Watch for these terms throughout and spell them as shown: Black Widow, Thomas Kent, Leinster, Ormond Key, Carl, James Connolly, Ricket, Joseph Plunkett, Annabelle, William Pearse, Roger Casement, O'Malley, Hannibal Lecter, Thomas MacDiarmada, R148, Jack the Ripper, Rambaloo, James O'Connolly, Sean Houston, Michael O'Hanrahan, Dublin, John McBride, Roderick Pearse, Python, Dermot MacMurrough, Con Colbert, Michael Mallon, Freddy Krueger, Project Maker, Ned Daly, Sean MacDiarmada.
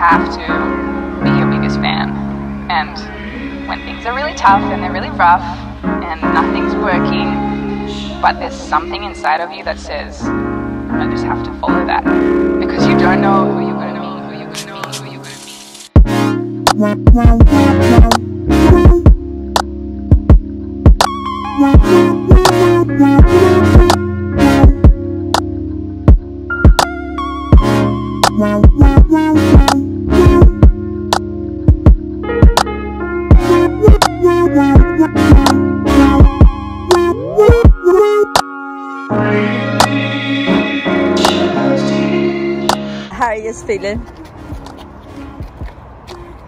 have to be your biggest fan. And when things are really tough and they're really rough and nothing's working, but there's something inside of you that says, I just have to follow that. Because you don't know who you're going to be, who you're going to be, who you're going to be. Feeling.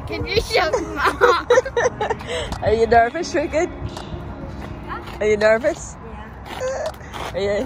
Can you shut up? Are you nervous, Ricket? Huh? Are you nervous? Yeah. Are you?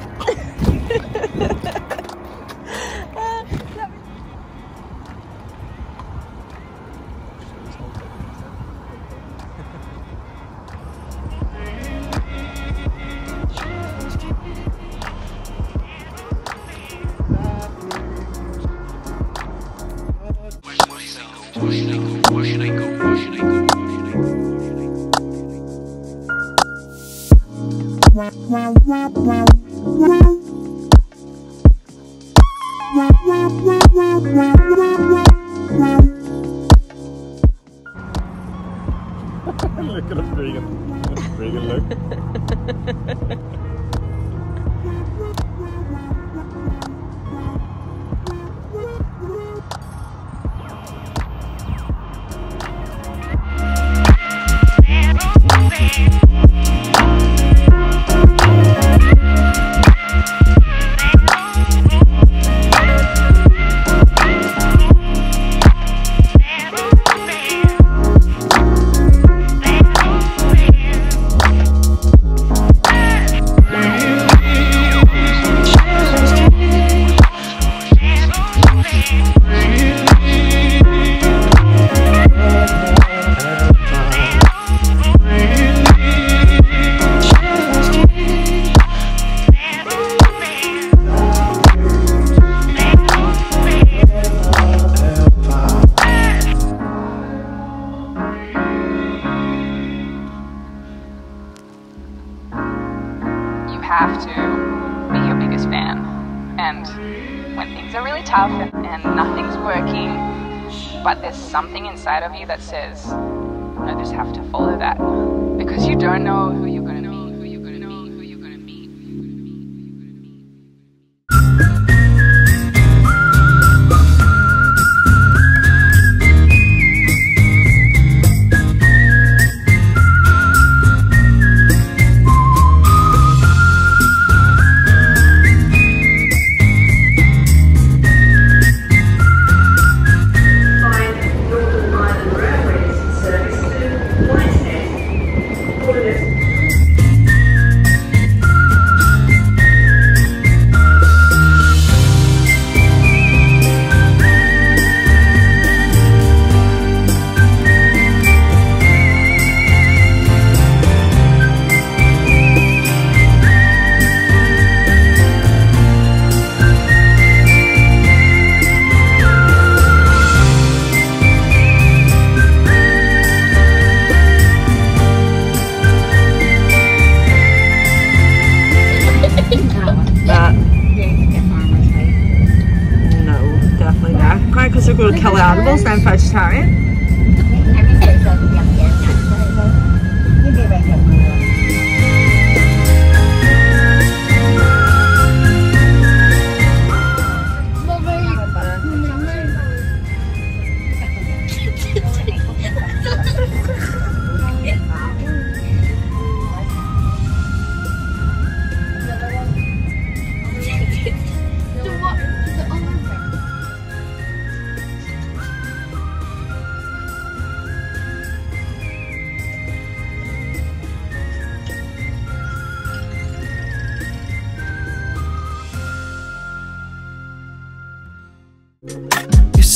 Look at us, Regan. Regan, look. That says, I just have to follow that. Because you don't know who you're going to be, who you're going to be, who you're going to be, who you're going to be, who you're going to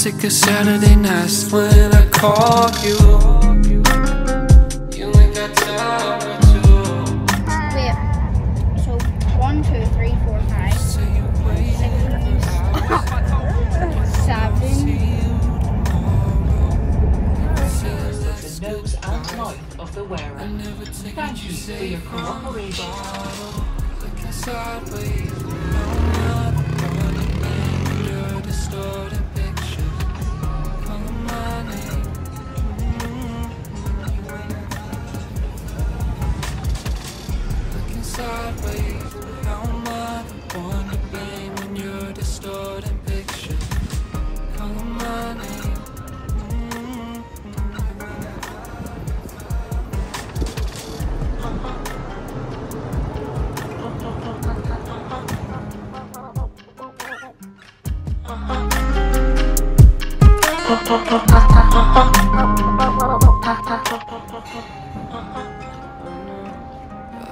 Sick of Saturday nights when I call you. You ain't got time for two. Wait, so 1, 2, 3, 4, 5. 6, 7, for your cooperation.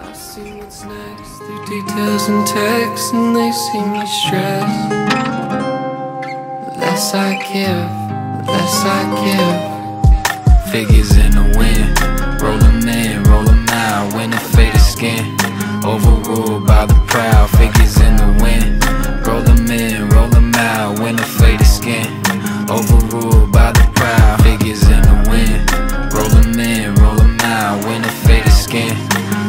I see what's next through details and texts, and they see me stressed. The less I give, the less I give. Figures in the wind, roll them in, roll them out. When the faded skin, overruled by the proud. Figures in the wind, roll them in, roll them out. When the faded skin, overruled by the proud. Figures in the wind, roll them in, roll them out. When the faded skin,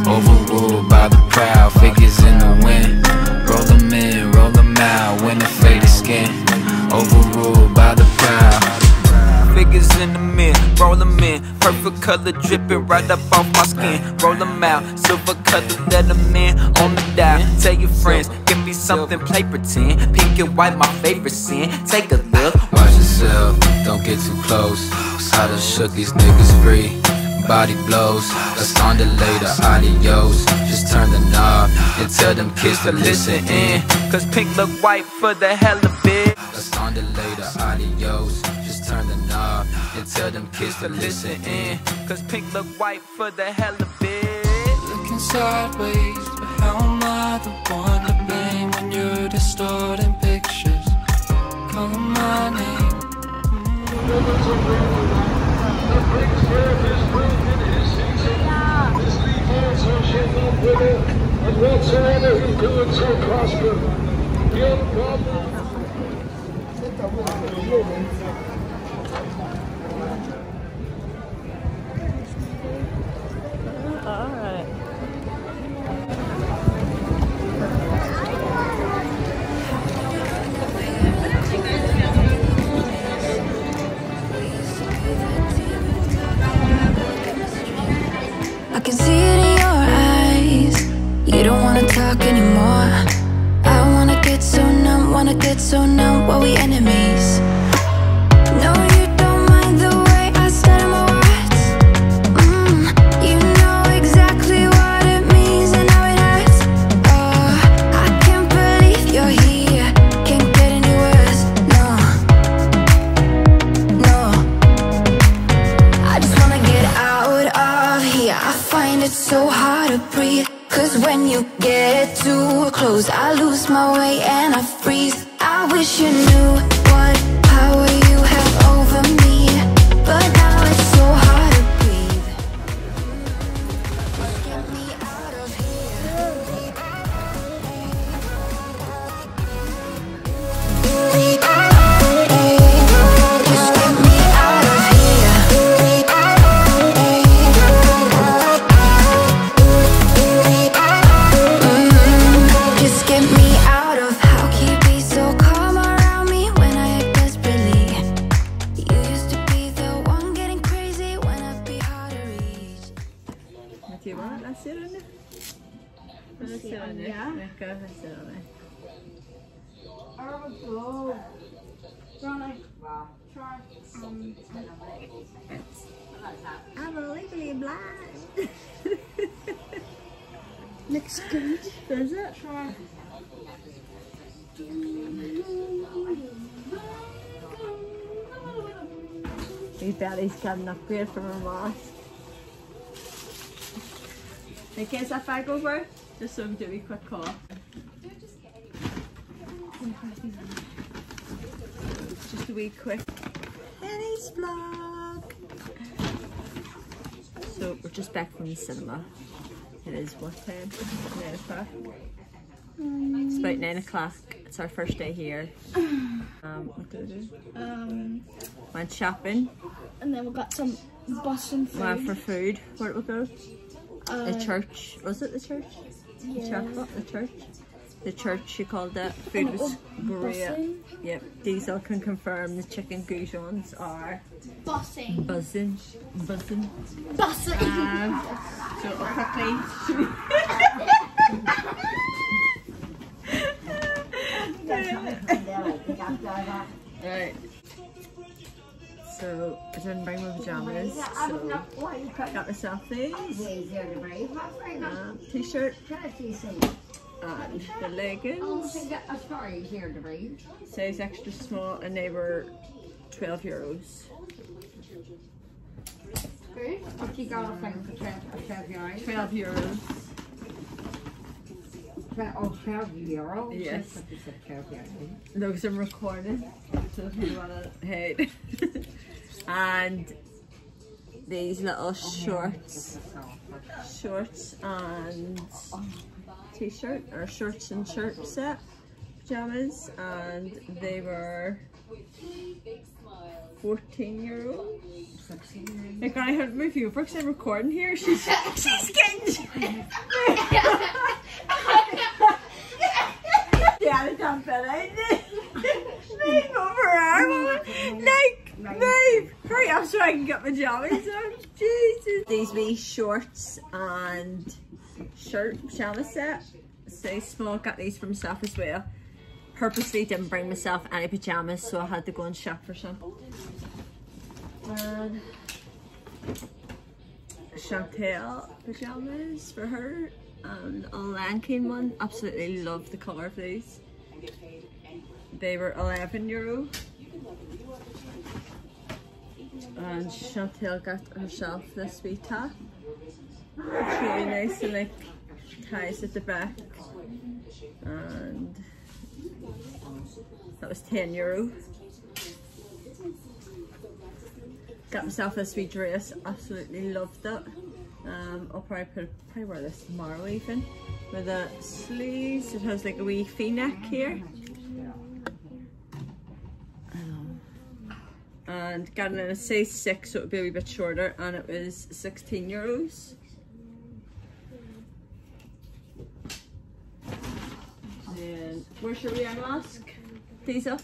overruled by the proud. Figures in the wind, roll them in, roll them out. When the faded skin, overruled by the proud. Figures in the mirror, roll them in. Perfect color dripping right up off my skin. Roll them out, silver color, let them in. On the dial, tell your friends, give me something, play pretend. Pink and white, my favorite sin. Take a look, watch yourself, don't get too close. I done shook these niggas free. Body blows, let's on delay the audios. Just turn the knob and tell them kids to listen in. Cause pink look white for the hell of it. Let's on delay the audios. Just turn the knob and tell them kids to listen in. Cause pink look white for the hell of it. Looking sideways, but how am I the one to blame when you're distorting pictures? Call my name. The big square is broken in season. This league also shall not win it, and whatsoever who doeth so prosper. The unprofitable. All right. I can see it in your eyes. You don't wanna talk anymore. I wanna get so numb while we enemies. No, you don't mind the way I stutter my words. You know exactly what it means and how it hurts. Oh, I can't believe you're here. Can't get any worse, no, no. I just wanna get out of here. Find it so hard to breathe, cause when you get too close, I lose my way and I freeze. I wish you knew what power you have over me, but now it's so hard to breathe. Get me out of here. Just get me out of here. Just get me out of. How can you be so calm around me when I act desperately? You used to be the one getting crazy when I'd be hard to reach. Okej, vad läser du nu? Vad läser du nu? Rambaloo. I'm legally blind. Looks good. Does it? Try. We bet he's got an upgrade from a mask. In case I fag over, just so we do a quick call. Just a wee quick Benny's vlog. So we're just back from the cinema. It is what time? 9 o'clock. It's about 9 o'clock. It's our first day here. What did we do? Went shopping. And then we got some Boston food. Went for food. Where'd we go? The church, was it the church? Yeah. The chapel, the church. The church, she called that. Food was great. Yep. Diesel can confirm the chicken goujons are buzzing. Buzzing. Buzzing. Buzzing. So quickly. Right. So I didn't bring my pajamas, so I got myself these. T-shirt and the leggings. Size extra small, and they were €12. Good. What you got a thing for €12? €12. Oh, €12. Yes. Those are recorded, so if you want to hate. And these little shorts and t-shirt, or shorts and shirt set, pajamas, and they were €14. Like, I had my view books and recording here. She's getting. Yeah, I don't bet I did. Move over our woman. Like, move. Hurry up so I can get my jammies on. Jesus. These wee shorts and shirt pajama set. So small, got these for myself as well. Purposely didn't bring myself any pajamas, so I had to go and shop for some. And Chantel pajamas for her. A Lankin one, absolutely love the colour of these. They were €11. And Chantel got herself this wee top. It's really nice, and like ties at the back. And that was €10. Got myself this wee dress, absolutely loved it. I'll probably wear this tomorrow even. With the sleeves, it has like a wee v-neck here. And got it in a size 6, so it would be a wee bit shorter, and it was €16. Then, where's your wee eye mask? These up.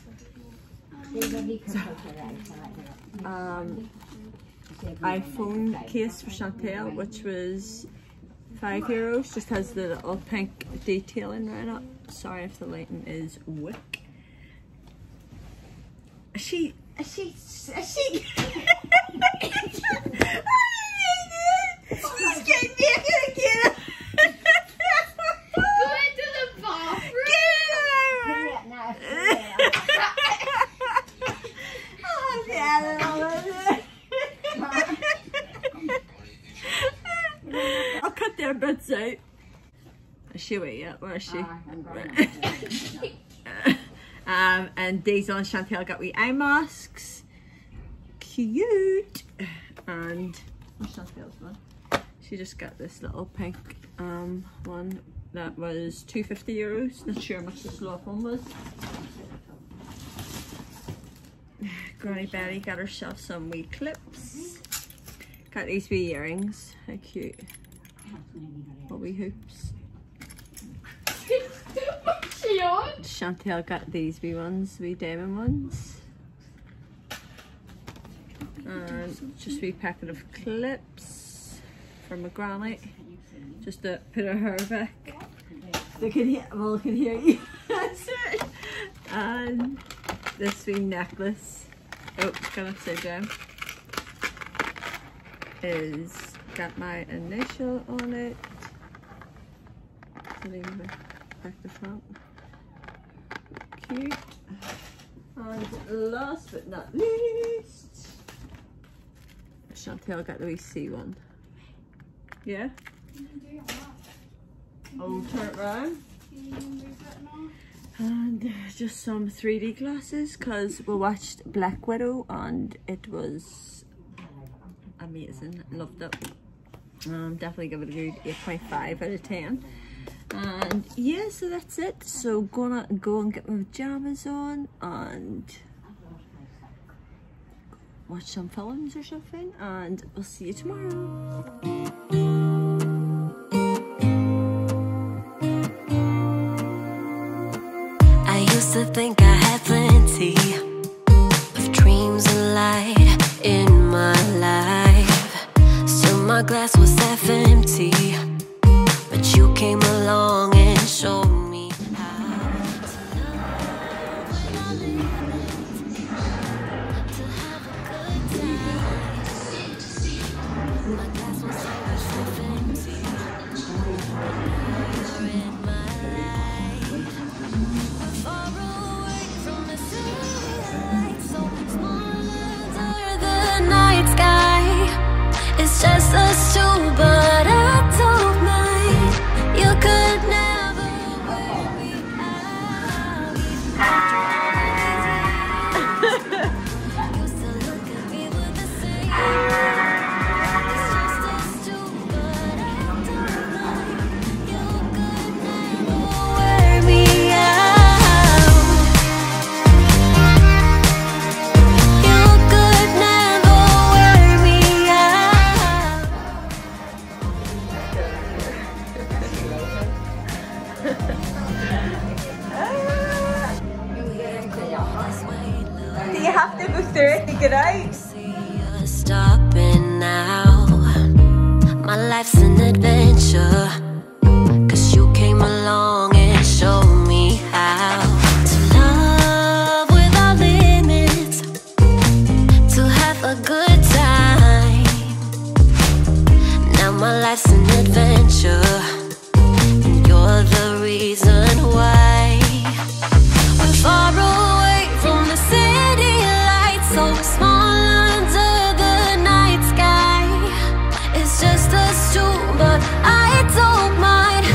iPhone case for Chantel, which was €5, just has the little pink detailing right up. Sorry if the lighting is wick. Is she? She's getting naked again. Go into the bathroom. Get out of there. Oh, the animal. I'll cut their bits out. Is she away yet? Where is she? And Diesel and Chantel got wee eye masks. Cute. And what's Chantel's one? She just got this little pink one that was €2.50. Not sure how much this love one was. Granny Betty got herself some wee clips. Got these wee earrings. How cute. What wee hoops. What's she on? Chantel got these wee ones, wee diamond ones. And just wee packet of clips from my granny. Just to put her hair back. They can hear, well, can hear you. That's it. And this wee necklace. Oh, gonna upside down. Is got my initial on it. So leave it back to front. Cute. And last but not least, Chantel got the wee C one. Yeah? Oh, turn it round. And just some 3D glasses, because we watched Black Widow and it was amazing. Loved it. Definitely give it a good 8.5 out of 10. And yeah, so that's it. So gonna go and get my pajamas on and watch some films or something. And we'll see you tomorrow. to think I had plenty of dreams and light in my life. Still my glass was half empty, but you came along and showed me how to love, to have a good time. My glass was half empty, but you in my just us two, but I don't mind. You could never wake me out. Used to look at me with the same eyes. It's just us two, but I don't mind. You could never wear me out. You could never wear me out. Do you have to go through it to get out? See, you're stopping now. My life's an adventure, cause you came along and showed me how to love without limits, to have a good time. Now my life's an adventure, and you're the reason why. We're far away from the city lights, so we're small under the night sky. It's just us two, but I don't mind.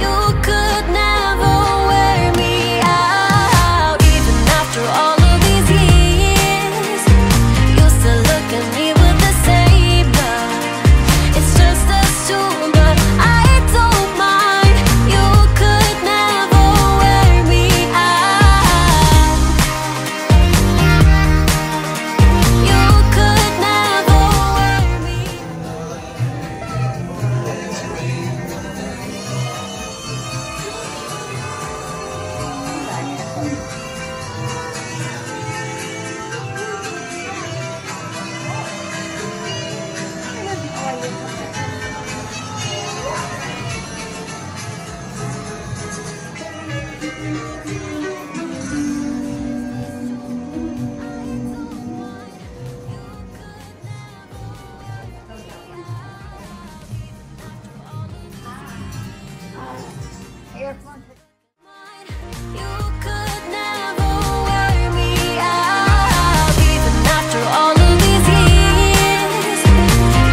You could never wear me out. Even after all of these years, you still look at me with the same love. It's just us two, but I don't mind. You could never wear me out. You could never wear me out. You could never wear me out. Even after all of these years,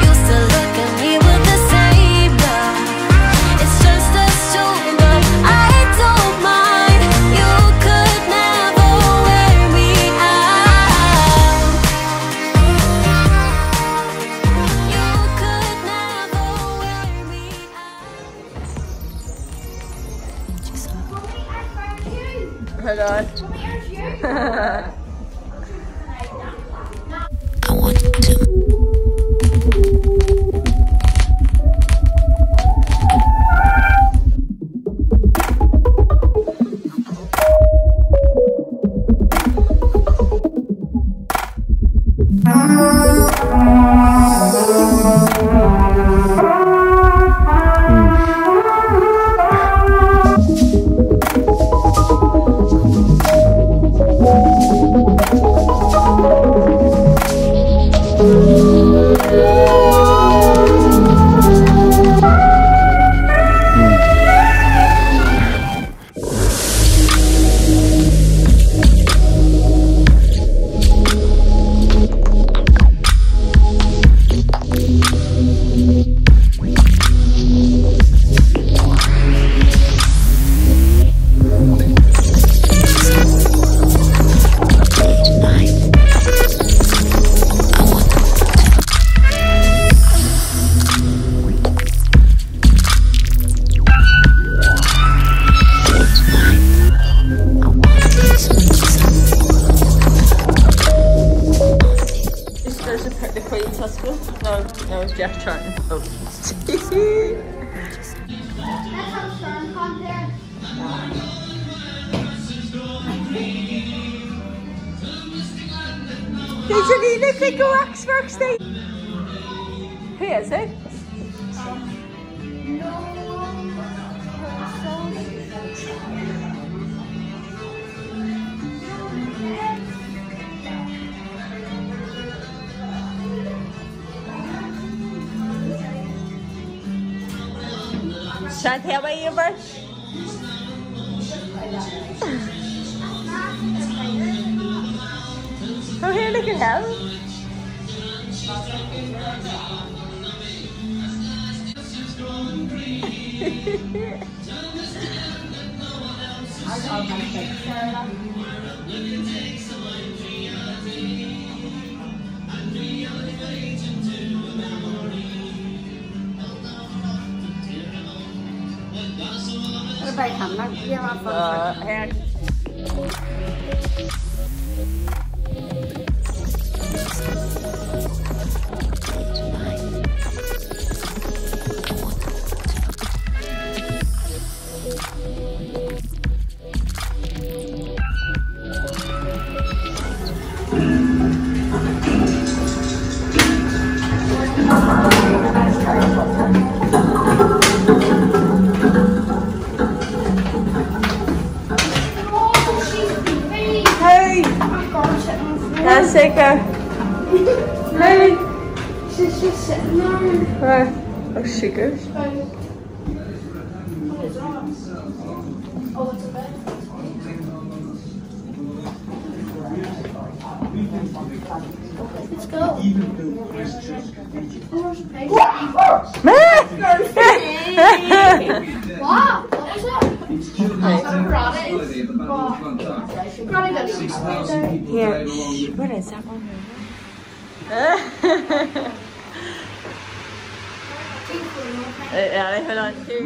you still look at me with the same love. It's just us two, but I don't mind. You could never wear me out. You could never wear me out. Hold on. I want to. That's how Sean comes there. actually look like a waxwork stage. Who is it? Shan't tell me over. Oh, here, look at him. What about him?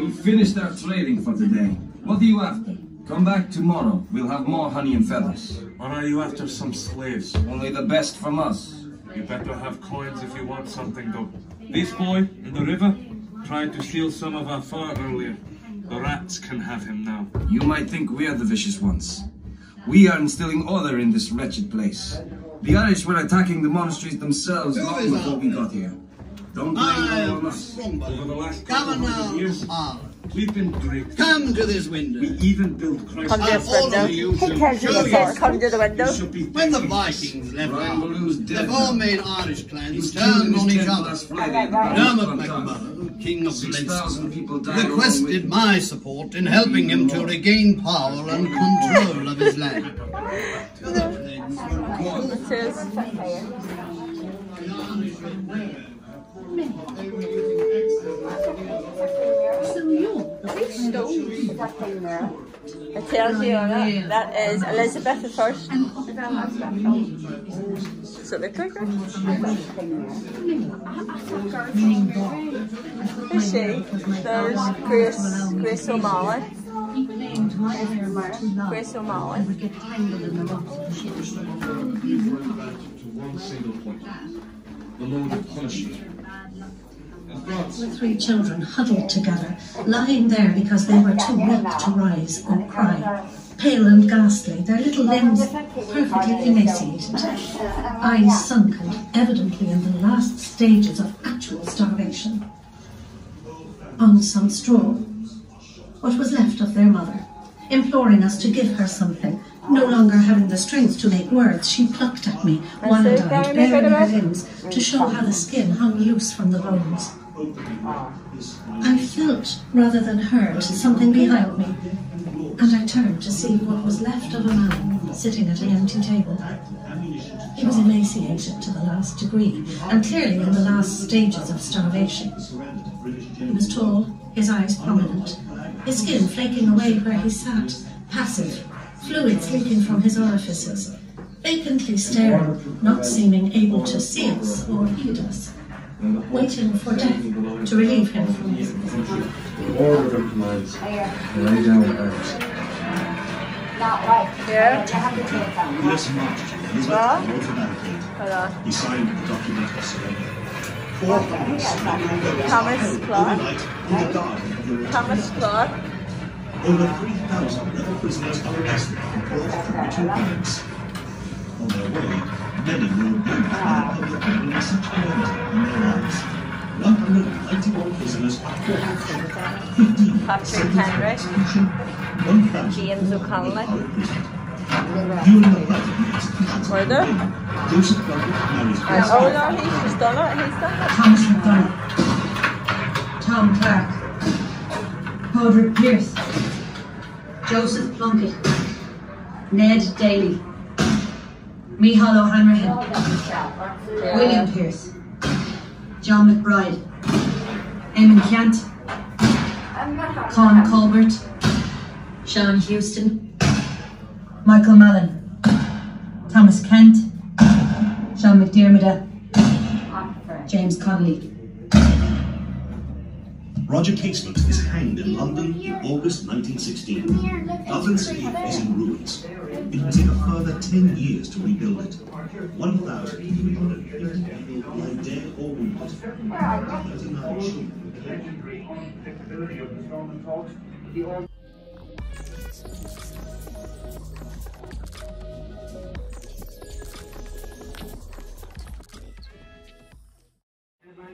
We finished our trading for today. What are you after? Come back tomorrow. We'll have more honey and feathers. Or are you after some slaves? Only the best from us. You better have coins if you want something, though. This boy in the river tried to steal some of our fur earlier. The rats can have him now. You might think we are the vicious ones. We are instilling order in this wretched place. The Irish were attacking the monasteries themselves long before we got here. Don't blame us. Over the last couple of years, we've been great. Come to this window. We even built Christ. Come to this window. Come to the window. When the Vikings left Rambaloo's, the four main Irish clans turned on each other. Dermot MacMurrough, King of Leinster, requested my support in helping him to regain power and control of his land. Cheers. It tells you that is Elizabeth the First. Does it look like that? Who's she? There's Grace O'Malley. Grace O'Malley. The Lord will punish you. The three children huddled together, lying there because they were too weak to rise or cry. Pale and ghastly, their little limbs perfectly emaciated, eyes sunken, evidently in the last stages of actual starvation. On some straw, what was left of their mother, imploring us to give her something. No longer having the strength to make words, she plucked at me, one-eyed, baring her limbs, to show how the skin hung loose from the bones. I felt, rather than heard, something behind me, and I turned to see what was left of a man sitting at an empty table. He was emaciated to the last degree, and clearly in the last stages of starvation. He was tall, his eyes prominent, his skin flaking away where he sat, passive, fluids leaking from his orifices, vacantly staring, not seeming able to see us or heed us, waiting for death to relieve him from his misery. The order of commands, lay down and out. Not right. Yeah? Listen, Mark. He's left the road for barricade. He signed the document of surrender. Thomas Clark. Thomas Clark. Over 3,000 rebel prisoners are arrested in all 42 camps. On their way, many will be other companies turned in their lives. 191 prisoners are caught. 15 James O'Connolly. During the night of the execution, Joseph Plunkett marries Thomas Clark. Oh no, he's done it, he's done it. Thomas MacDiarmada, Tom Clark, Roderick Pearse, Joseph Plunkett, Ned Daly, Michael O'Hanrahan, William Pearse, John McBride, Eamon Kent, Con Colbert, Sean Houston, Michael Mallon, Thomas Kent, Sean MacDiarmada, James Connolly. Roger Casement is hanged in London in August 1916. Dublin city is in ruins. It will take a further 10 years to rebuild it. 1,350 people lie dead or wounded. 39 children.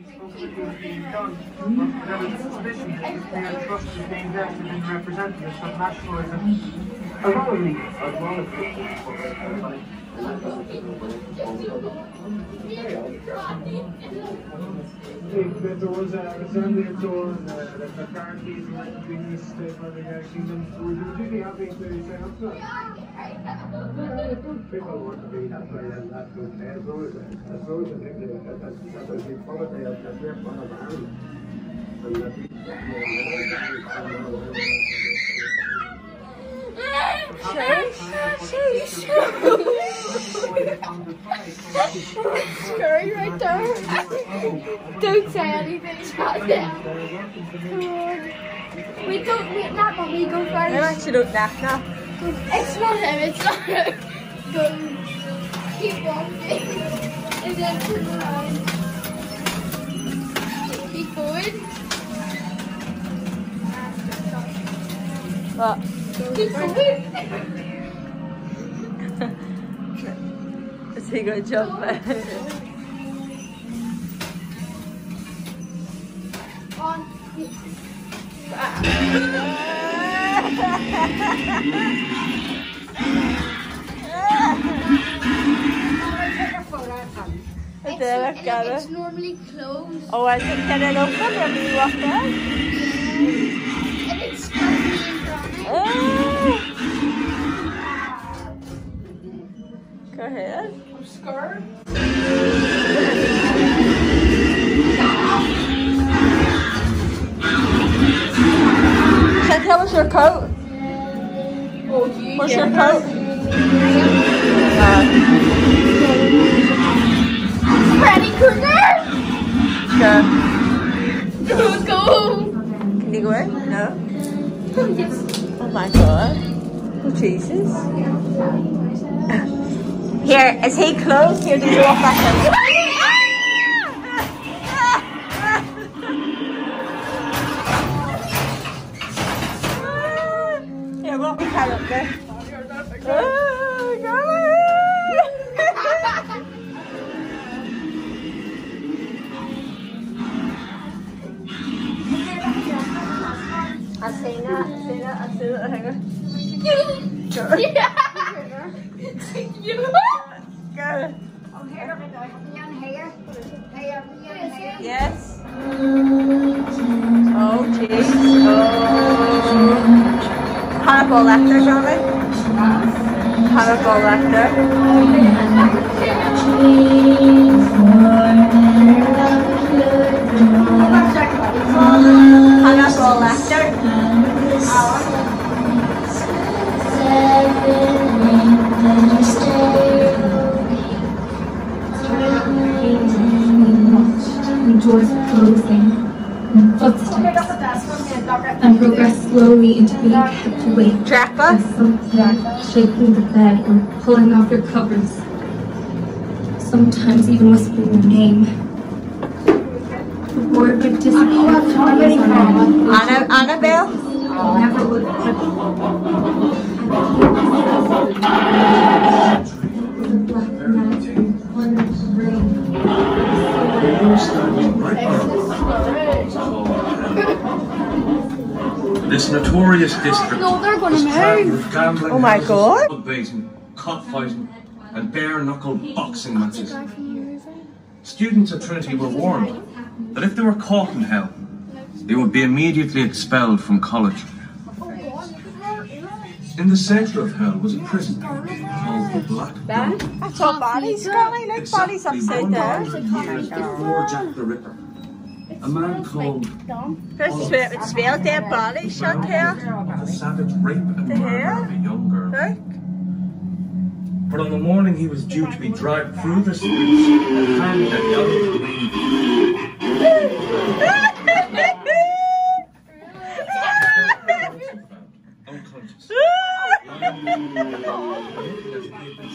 There was a suspicion that the clear trust was being there to be representatives of nationalism, ironically, as well as that there was a resemblance or that the parties might be used by the United Kingdom. So we're really happy to say people want to be that way, and that's okay. As long as I think that there's a quality of the grip on the hand. Scary right there. Don't say anything about that. We don't make that, but we go first. No, actually don't laugh now. It's not him, it's not him. Go. Keep walking. And then turn around. Keep forward. What? Is he going to jump? It's normally closed. Oh, I think that it opened when you walked out. And it's closed. Oh. Go ahead. I'm scared. Chantel, what's your coat? Oh, gee. What's your coat? Freddy Krueger! Go. Go home. Can you go in? No. Oh, yes. Oh my god. Oh Jesus. Here, is he close? Here, did you walk back in? Here, walk me right up there. Oh god. I've seen that, hang on. Go. Yeah. You. Go. Oh, here we go. Hey, yes. Oh, jeez. Oh. Hannibal Lecter, darling. Hannibal Lecter. Hannibal Lecter. And progress slowly into being kept awake. Drapa? Shaking the bed or pulling off your covers. Sometimes even whispering your name. The word would disappear. Annabelle? Never would. With a black this notorious district was crammed with gambling houses, blood bathing, cot fighting, and bare-knuckle boxing matches. Students at Trinity were warned that if they were caught in hell, they would be immediately expelled from college. In the centre of hell was a prison called the Black Widow. That's all bodies, Scully. Look, bodies upside down. Years before Jack the Ripper, a man called... First, it's real dead body, shot here. ...the savage rape and murder of a young girl. Look. But on the morning he was due to be dragged through the streets and hanged at the other unconscious.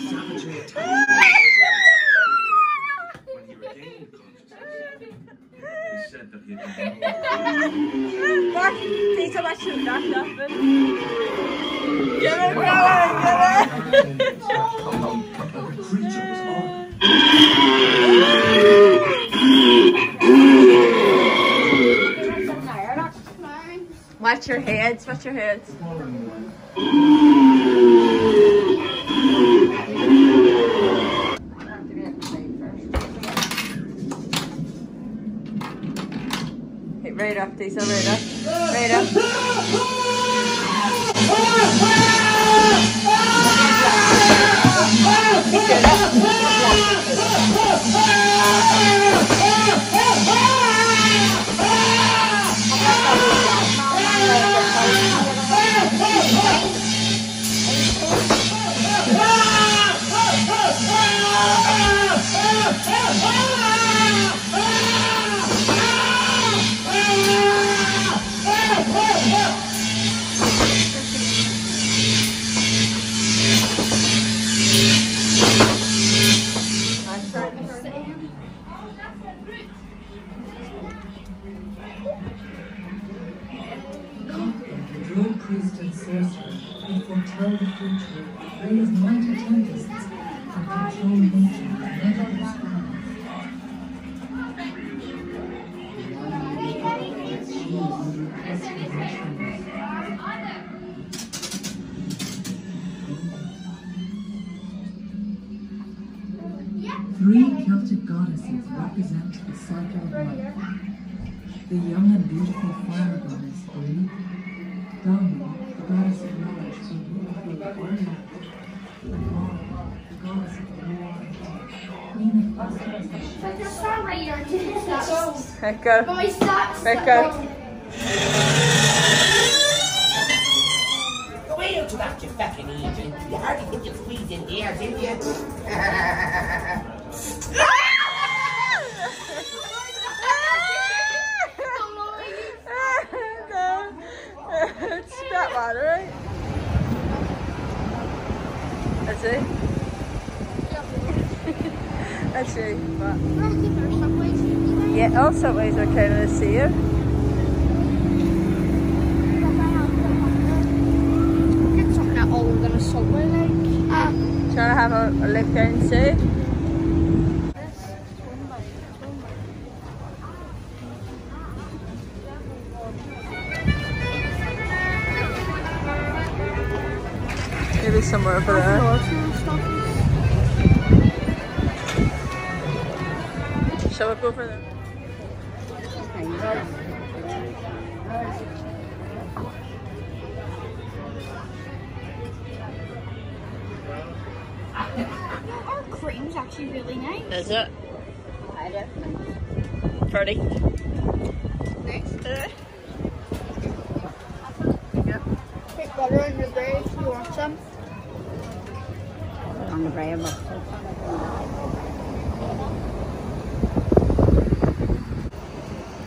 Savagely attacked. When he regained consciousness, he said that he had been wrong. Peter, I shouldn't have done that. Get it, brother, get it! A creature was on. Watch your heads, watch your heads. Hit right up, Diesel, right up. Right up. Get up. Go. Right, go. Go way out back, you fucking agent. You hardly think you squeezed in here, didn't you? No, it's that water, right? That's it. That's it. What? Yeah, all subways are kind of the same. Get something that old in a subway, like. Trying to have a look down too. Maybe somewhere over there. Shall we go for them? Our cream's actually really nice. Is it? I definitely. Pretty. Nice. Put butter on your bread if you want some. On the bread,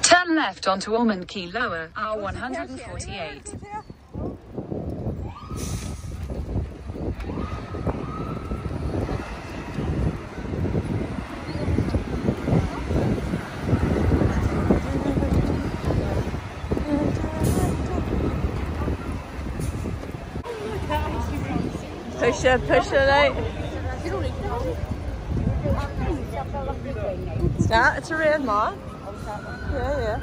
turn left onto Ormond Key Lower, R148. Push it out. It's a red mark. Yeah, yeah.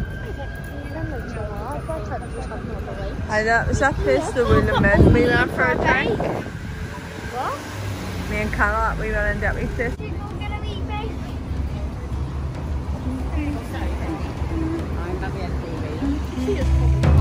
I know, was that place the William met me there for a drink? What? Me and Carl, we went in that week this. Did you go get a wee bite? I'm happy at the